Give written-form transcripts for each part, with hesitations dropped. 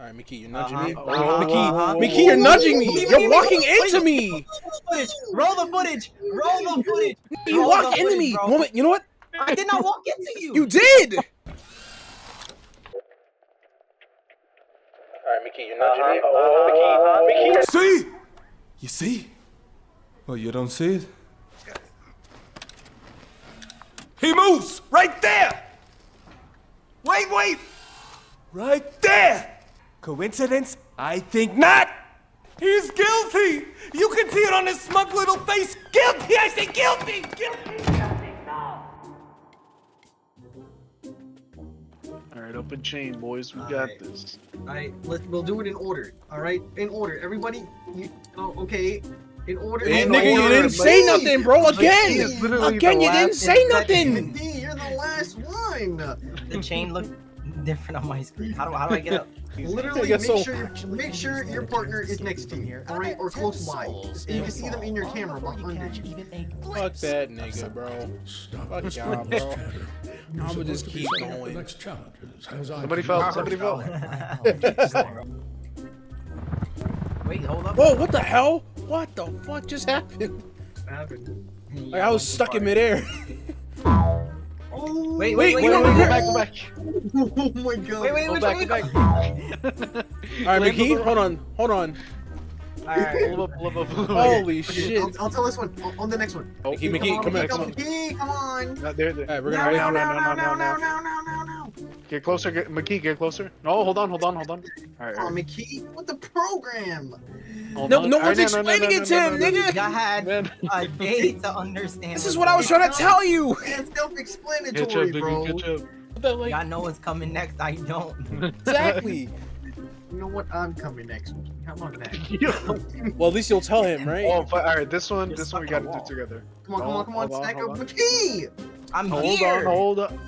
Alright, Mickey, you're nudging me. Mickey, you're nudging me! You're walking into me! Roll the footage! Roll the footage! You walked into me! Moment, you know what? I did not walk into you! You did! Alright, Mickey, you're nudging me. Mickey! See? You see? Well, you don't see it. He moves! Right there! Wait, wait! Right there! Coincidence? I think not! He's guilty! You can see it on his smug little face! Guilty! I say guilty! Guilty! Guilty! No! Alright, up and chain, boys. We got this. Alright, we'll do it in order. Alright? In order. Everybody, okay. In order. Hey, nigga, you didn't say nothing, bro! Again, you didn't say nothing! You're the last one! The chain looked different on my screen. How do I get up? Literally, make sure your partner is next to you, alright, or close by. And you can see them in your camera behind you. Fuck that nigga, bro. Fuck y'all, bro. I would just keep going. Somebody fell. Somebody fell. Wait, hold up. Whoa, what the hell? What the fuck just happened? What happened? Like, I was stuck in midair. Oh, wait, go back. Oh my god. Wait, go back. Alright, Mickey, hold on. Alright. Holy shit. I'll tell this one. On the next one. Oh, Mickey, come on. Alright, we're gonna No. Get closer, Mickey. No, hold on. Alright. Oh, Mickey, what the program? No one's explaining it to him, nigga! I had a day to understand. This is what I was trying to tell you! It's self-explanatory, bro. Y'all know what's coming next, I don't. Exactly! You know what? I'm coming next. Come on back. Well, at least you'll tell him, right? Oh, but alright, this one we gotta do together. Come on, stack up Mickey! I'm here! Hold on.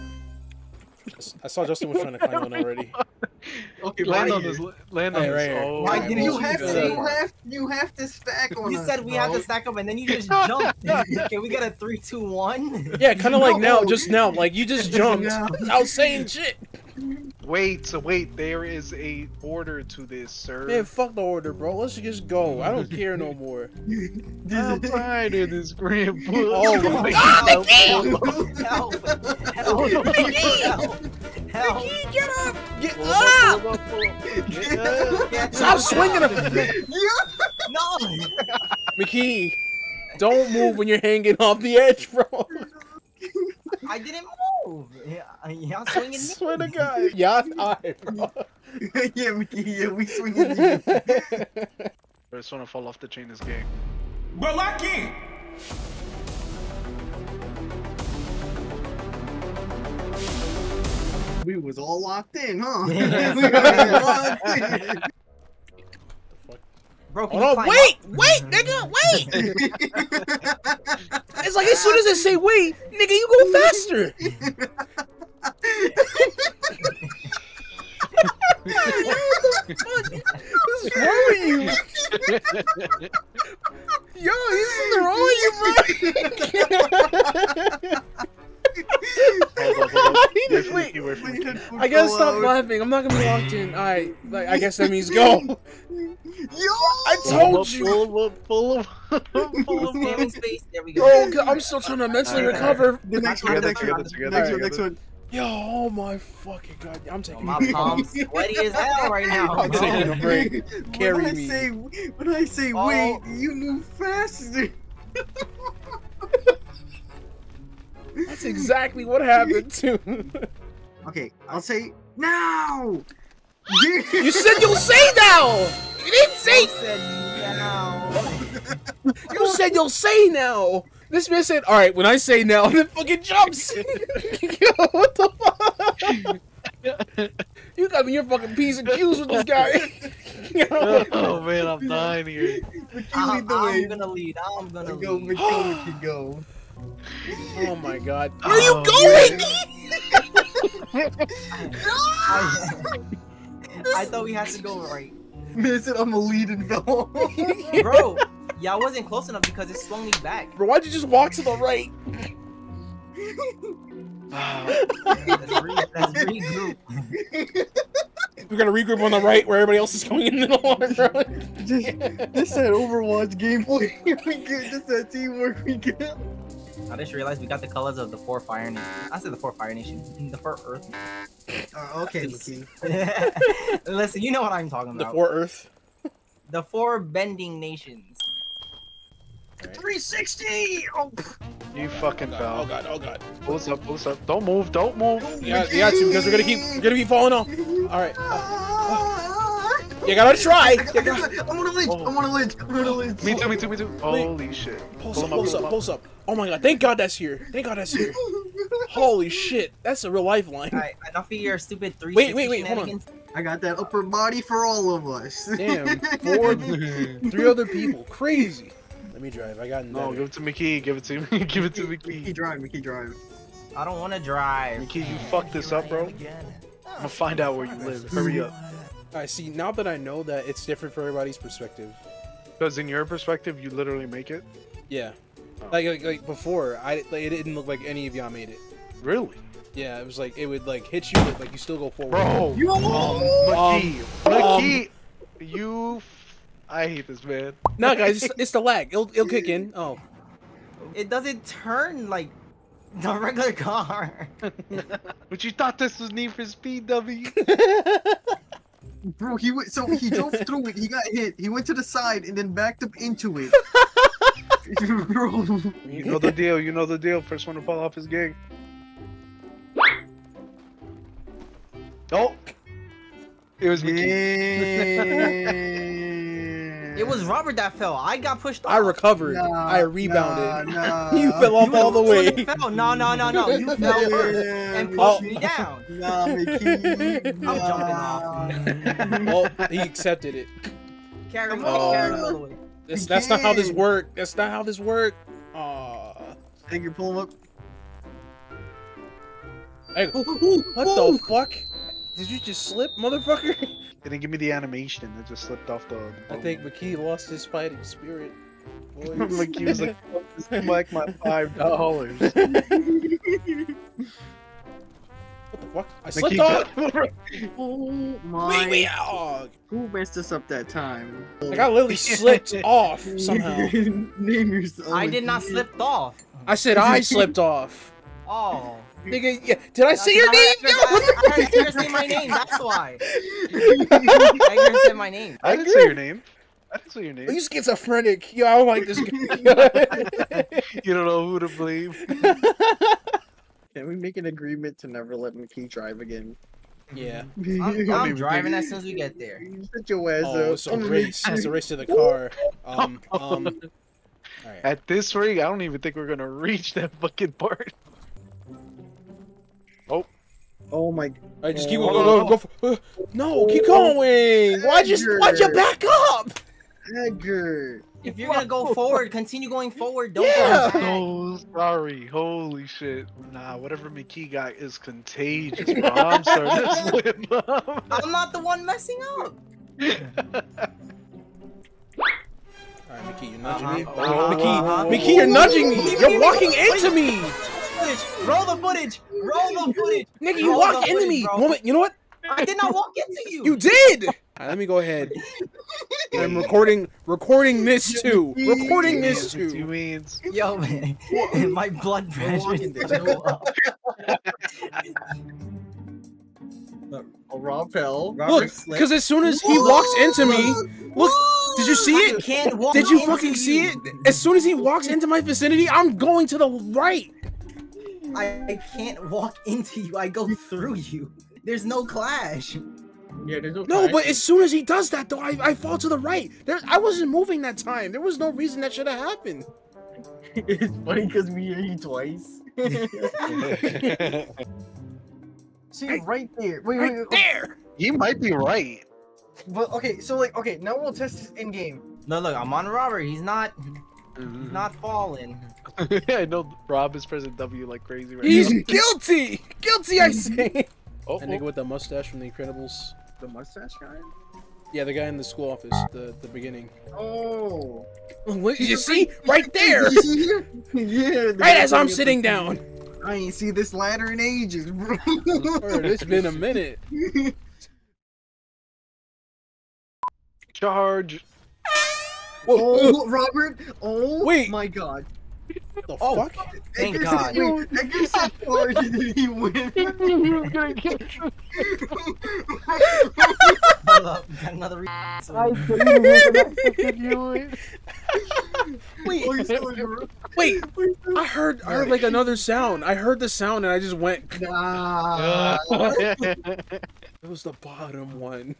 I saw Justin was trying to climb one already. Okay, land on this. Oh, right. You have to stack on. You said we have to stack up, and then you just jumped. Okay, we got a 3, 2, 1. Yeah, kind of like now, just now, like you just jumped without saying shit. Wait. There is a order to this, sir. Man, fuck the order, bro. Let's just go. I don't care no more. I'm tired of this grand bull. Oh my God! Help! Mickey, get up! Get up! Stop swinging him! No! Mickey, don't move when you're hanging off the edge, bro. I didn't move. Y'all swinging me. Swear to God. Y'all tired, bro. yeah, we swinging you. First one to fall off the chain is game. But lucky. We was all locked in, huh? Bro, oh, wait, nigga, wait! It's like as soon as I say wait, nigga, you go faster! What the fuck? What's wrong with you? Yo, this is wrong with you, bro! I gotta stop laughing. I'm not gonna be locked in. Alright, I guess that means go. Yo! I told you! Full of there we go. Yo, I'm still trying to mentally recover. The next one, next one. Yo, oh my fucking god. I'm taking a break. My palms sweaty as hell right now. I'm taking a break. Carry me. When I say wait, you move faster. That's exactly what happened too. Okay, I'll say now. You said you'll say now. You didn't say now. You said you'll say now. This man said, "All right, when I say now, then fucking jumps." Yo, what the fuck? You got me your fucking P's and Q's with this guy. Oh man, I'm dying here. I'm gonna lead. Go. Oh my god. Where are you going? I thought we had to go right. Man said I'm a lead and go. Bro, y'all wasn't close enough because it swung me back. Bro, why'd you just walk to the right? Let's regroup. We're gonna regroup on the right where everybody else is coming in the long run. This that Overwatch gameplay we get. This that teamwork we get. I just realized we got the colors of the four fire nation. I said the four fire nation. The four earth. Okay, Lakeith. Listen, you know what I'm talking about. The four earth. The four bending nations. Right. 360! Oh. You fucking fell. Oh god, oh god. Pulls up, pulls up. Don't move, don't move. Yeah, you got to, because we're gonna keep falling off. Alright. You gotta try! I'm gonna lynch. Me too. Holy shit. Pulse up. Oh my god, thank god that's here. Holy shit, that's a real lifeline. Alright, enough of your stupid 360. Wait, hold on. I got that upper body for all of us. Damn, three other people. Crazy. Let me drive. I got no. Give it to McKee. Give it to McKee. McKee drive. I don't want to drive. McKee, you fucked this up, bro. I'm gonna find out where you live. Hurry up. I see. Now that I know that it's different for everybody's perspective. Because in your perspective, you literally make it. Yeah. Oh. Like before, it didn't look like any of y'all made it. Really? Yeah. It was like it would like hit you, but like you still go forward. Bro. You. McKee. You. I hate this, man. No, guys, it's the lag. It'll kick in. Oh. It doesn't turn like the regular car. But you thought this was Need for Speed, W. Bro, he drove through it. He got hit. He went to the side and then backed up into it. Bro. You know the deal. First one to fall off his gang. Oh. It was me. It was Robert that fell. I got pushed off. I recovered. Nah, I rebounded. Nah. You fell off all the way. Fell. No. You fell first and pushed me down. Nah, McKee. I'm jumping off. Well, he accepted it. Carry me all the way. That's not how this worked. Aww. Think you're pulling up? Hey, what the fuck? Did you just slip, motherfucker? It didn't give me the animation. It just slipped off the boat. I think McKee lost his fighting spirit. McKee was like, oh, this is like my $5. What the fuck? I slipped off! Oh my... Oh. Who messed us up that time? Like, I literally slipped off somehow. Name yourself. I did not slip off. I said I slipped off. Oh. Nigga, yeah. Did I say your name? No, I didn't say my name. That's why. I didn't say my name. I didn't say your name. He's schizophrenic. Yo, I don't like this guy. You don't know who to believe. Can we make an agreement to never let McKee drive again? Yeah. I'm driving as soon as we get there. It's a race to the car. All right. At this rate, I don't even think we're gonna reach that fucking part. Oh my god. Right, just keep going. No, keep going. Edgar. Why'd you back up? Edgar. If you're gonna go forward, continue going forward. Don't go back. Oh, sorry. Holy shit. Nah, whatever McKee got is contagious, bro. I'm starting to slip up. I'm not the one messing up. Alright, McKee, you're nudging me. McKee, you're nudging me. You're walking into me. Roll the footage! Nigga, you walked into me! Bro. You know what? I did not walk into you! You did! Alright, let me go ahead. I'm recording this too. You mean? Yo, man. My blood pressure is so up. Rob fell. Look, because as soon as he walks into me, look, did you see it? Did you fucking see it? As soon as he walks into my vicinity, I'm going to the right. I can't walk into you. I go through you. There's no clash. Yeah, there's no clash. No, but as soon as he does that, though, I fall to the right. I wasn't moving that time. There was no reason that should have happened. It's funny because we hit you twice. See, right there. Wait, right there. You might be right. But, okay, so, like, okay, now we'll test this in-game. No, look, I'm on Robert. He's not falling. Yeah, I know Rob is pressing W like crazy right now. He's guilty! Guilty, I say! Oh, that nigga with the mustache from The Incredibles. The mustache guy? Yeah, the guy in the school office, the beginning. Oh! What, did you see? Right there! Yeah, right as I'm sitting down! I ain't see this ladder in ages, bro. It's been a minute. Charge! Whoa. Oh, Robert! Oh, wait. My God! What the fuck? Thank God! Edgar said charge and then he went. You were gonna get Hold up, got another re- Wait, I heard like another sound. I heard the sound and I just went. Nah. It was the bottom one.